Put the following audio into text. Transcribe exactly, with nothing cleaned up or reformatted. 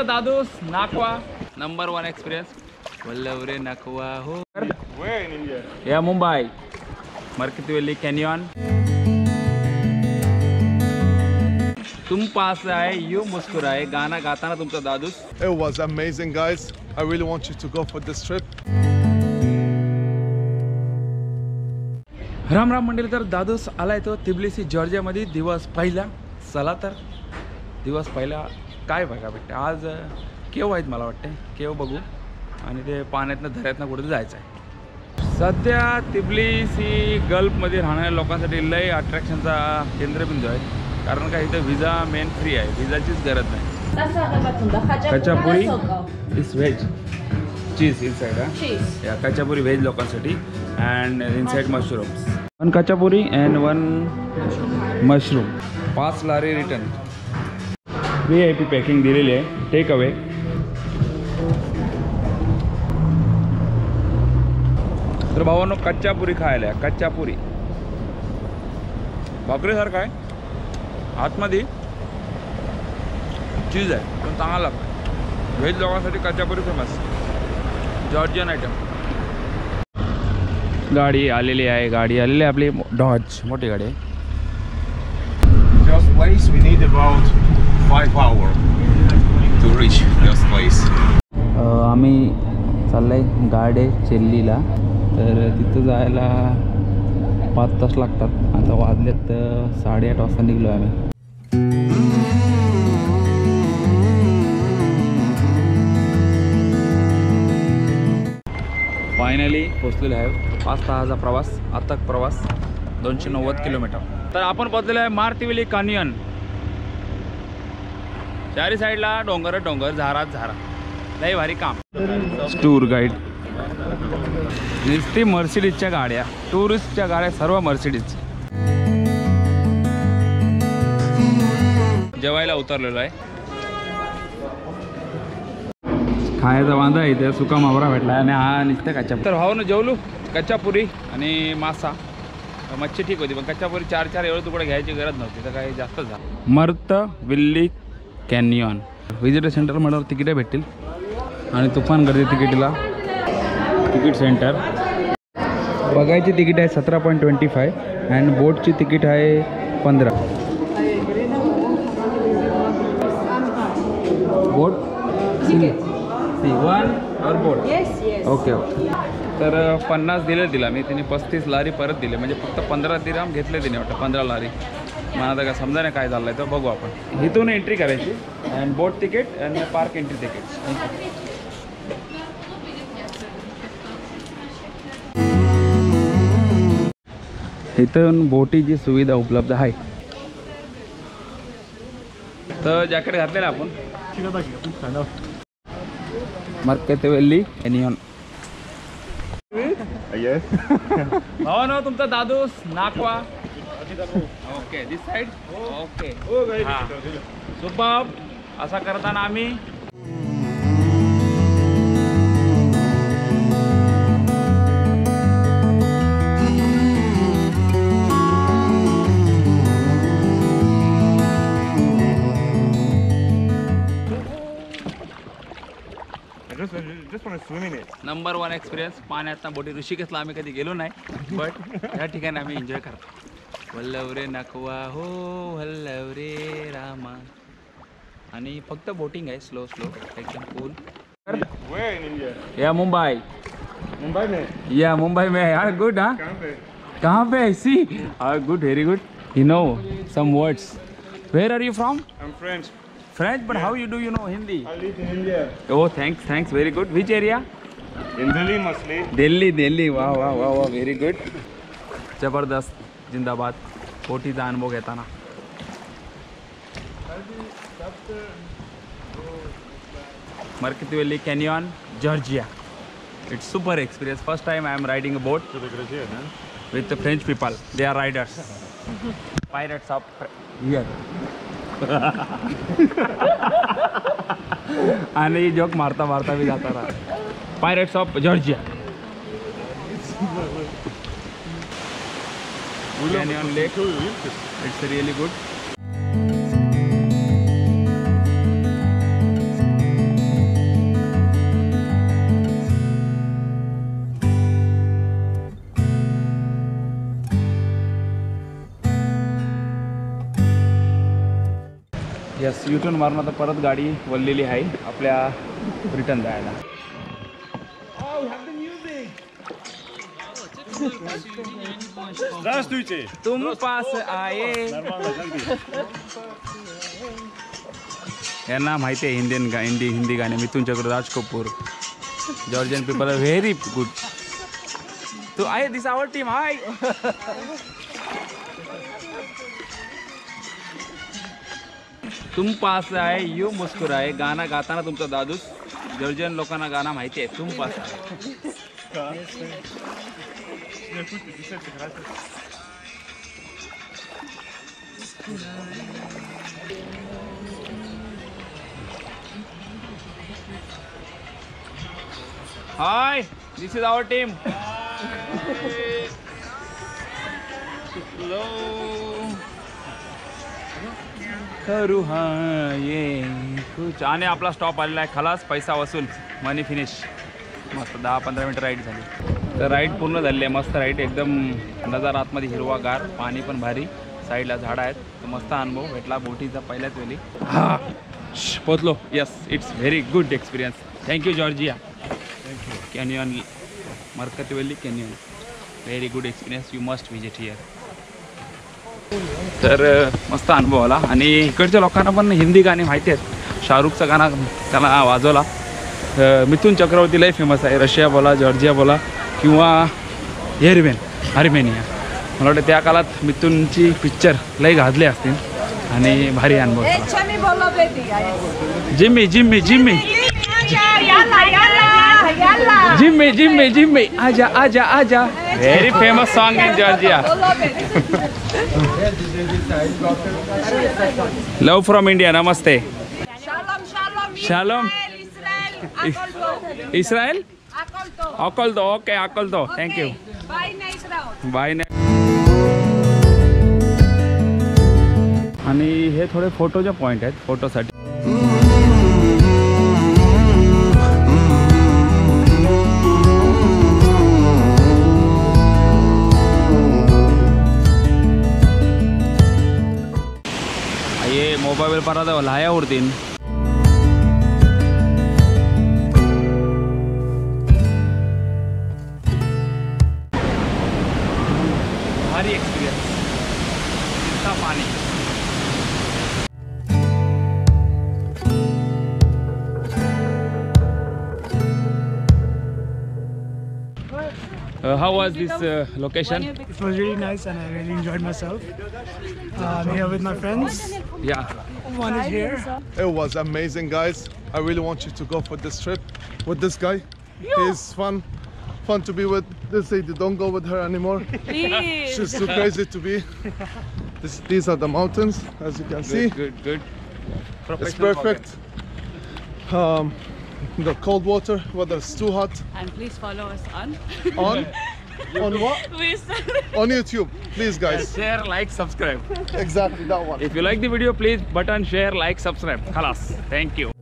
The दादोस नाकवा number one experience वल्लवरे नाकवा हो या मुंबई मार्तविली कैनियन तुम पास आए यू मुस्कुराए गाना गाता ना तुमचा दादोस. It was amazing guys. I really want you to go for this trip. Ram Ram मंडल तर दादोस आलाय तो तिबलिसी जॉर्जिया मध्ये दिवस पहिला. चला तर दिवस पहिला काय बघा बेटा आज केव आहेत मला वाटतं केव बघू आणि ते पाण्यातनं धऱ्यातनं कुठे जायचं आहे. सध्या तिबलिसी गल्फ मध्ये राहणाऱ्या लोकांसाठी लय अट्रॅक्शनचा केंद्रबिंदू आहे कारण का इथे विजा मेन फ्री आहे विजाचीच गरज नाही. Khachapuri is veg cheese inside हा या खचापुरी व्हेज लोकांसाठी and inside mushrooms one khachapuri and one mushroom पाच लारी return V I P packing दिलेली आहे टेक अवे. तर भावांनो खचापुरी खायला खचापुरी भाकरीसारखं आहे आतमध्ये चीज आहे पण चांगला लागतो व्हेज लोकांसाठी खचापुरी फेमस जॉर्जियन आयटम. गाडी आलेली आहे गाडी आलेली आहे आपली डॉज मोठी गाडी आहे. First place we need about five hours to reach first place. आम्ही चाललंय गाडे चेल्लीला तर तिथं जायला पाच तास लागतात आता वाजलेत साडे आठ वाजता निघलो आम्ही. फायनली पोहोचलेलो आहे पाच तासाचा प्रवास अथक प्रवास दोनशे नव्वद किलोमीटर. तर आपण पोहोचलेलो आहे मार्तविली कॅनियन चारी साइडला डोंगर डोंगर झारा झारा लय भारी काम. टूर गाईड नुसती मर्सिडीजच्या गाड्या टुरिस्टच्या गाड्या सर्व मर्सिडीज. जेवायला उतरलेलो आहे खायचा वांदा इथे सुका मावरा भेटला आणि हा नुसतं कच्चा. तर भाऊ न जेवलू खचापुरी आणि मासा मच्छी ठीक होती पण खचापुरी चार चार एवढे तुकडे घ्यायची गरज नव्हती तर काही जास्त झालं. मार्तविली कॅनियन व्हिजिटर सेंटर म्हटलं तिकिटे भेटतील आणि तुफान गर्दी तिकीटला तिकीट सेंटर बघायची तिकीट आहे सतरा पॉईंट ट्वेंटी फाय अँड बोटची तिकीट आहे पंधरा. बोट सी वन और बोट ओके ओके. तर पन्नास दिले तिला मी तिने पस्तीस लारी परत दिले म्हणजे फक्त पंधरा दिराम घेतले तिने वाटतं पंधरा लारी मला आता का समजा नाही काय झालं आहे तर बघू आपण. इथून एंट्री करायची and boat ticket and park entry ticket इथून बोटीची सुविधा उपलब्ध आहे. तर जॅकेट घातलेलं आपण Martvili canyon. Yes. Oh no, तुमचा दादोस नाकवा. Okay this side okay super असा करताना आम्ही नंबर वन एक्सपीरियन्स पाण्यात बोटी ऋषिकेशला आम्ही कधी गेलो नाही बट या ठिकाणी आम्ही एन्जॉय करतो. वल्लवरे नाकवा हो वल्लवरे रामा आणि फक्त बोटिंग आहे स्लो स्लो एकदम कूल. या मुंबई मुंबई में या मुंबई में यार गुड हाँ कहाँ पे ऐसी good very good you know some words where are you from. French, but yeah. How you do you know Hindi? I live in India. Oh, thanks, thanks, very good. Which area? In Delhi, mostly. Delhi, Delhi. Wow, wow, wow, wow. Very good. Jabardast, Jindabad. Koti da anbog hai tana. Martvili Canyon, Georgia. It's super experience. First time I am riding a boat with the French people. They are riders. Pirates up here. आणि joke मारता मारता भी जाता रहा. Pirates of Georgia canyon lake it's really good. Yes यूट्यून मारून आता परत गाडी वळलेली आहे आपल्या रिटर्न जायला. तुम पास आए यांना माहिती आहे इंडियन हिंदी हिंदी गाणे Mithun Chakraborty Kapoor Georgian people are very good. तो I this our team hi तुम पास आए यू मुस्कुराए गाना गाताना तुमचा दादूस जॉर्जियन लोकांना गाणं माहिती आहे तुम पास आए. Hi, this is our team. Hi. Hello. करू हाँ ये कुछ आने आपला स्टॉप आलेला आहे खलास पैसा वसूल मनी फिनिश. मस्त दहा पंधरा मिनट राईड झाली. तर राईड पूर्ण झाली आहे. मस्त राईड एकदम नजारा आतमध्ये हिरवागार पाणी पण भारी साईडला झाड आहेत. तो मस्त अनुभव भेटला बोटीचा पहिल्याच वेळी. हां पोहोचलो. Yes it's very good experience. Thank you Georgia Canyon, Martvili Canyon, very good experience. You must visit here. तर मस्त अनुभव आला आणि इकडच्या लोकांना पण हिंदी गाणी माहिती आहेत. शाहरुखचं गाणं त्याला वाजवला. मिथुन चक्रवर्ती लय फेमस आहे. रशिया बोला जॉर्जिया बोला किंवा एरमेन आर्मेनिया मला वाटतं त्या काळात मिथुनची पिक्चर लय गाजले असतील आणि भारी अनुभव होता. Jimmy Jimmy Jimmy Jimmy, Jimmy, Jimmy, aja, aja, aja. Very famous song in Georgia. Love from India, namaste. Shalom, shalom. Shalom. Israel. Israel? Akolto. Akolto, okay, Akolto. Okay. Thank you. Bye, nice round. Bye, nice. आणि हे थोडे फोटोचे point आहेत फोटोसाठी. Mobile पर आता लाया और दिन भारी एक्सपीरियंस इतना पानी. Uh, how was this uh, location? It was really nice and I really enjoyed myself. Uh, I'm here with my friends. Yeah. One is here. It was amazing, guys. I really want you to go for this trip with this guy. Yeah. He's fun. Fun to be with. This lady, don't go with her anymore. Please. She's too crazy to be. This, these are the mountains, as you can good, see. Good, good, good. It's perfect. Um, The cold water, whether it's too hot. And please follow us on. On? On what? On YouTube. Please, guys. Share, like, subscribe. Exactly, that one. If you like the video, please button, share, like, subscribe. Khalas. Thank you.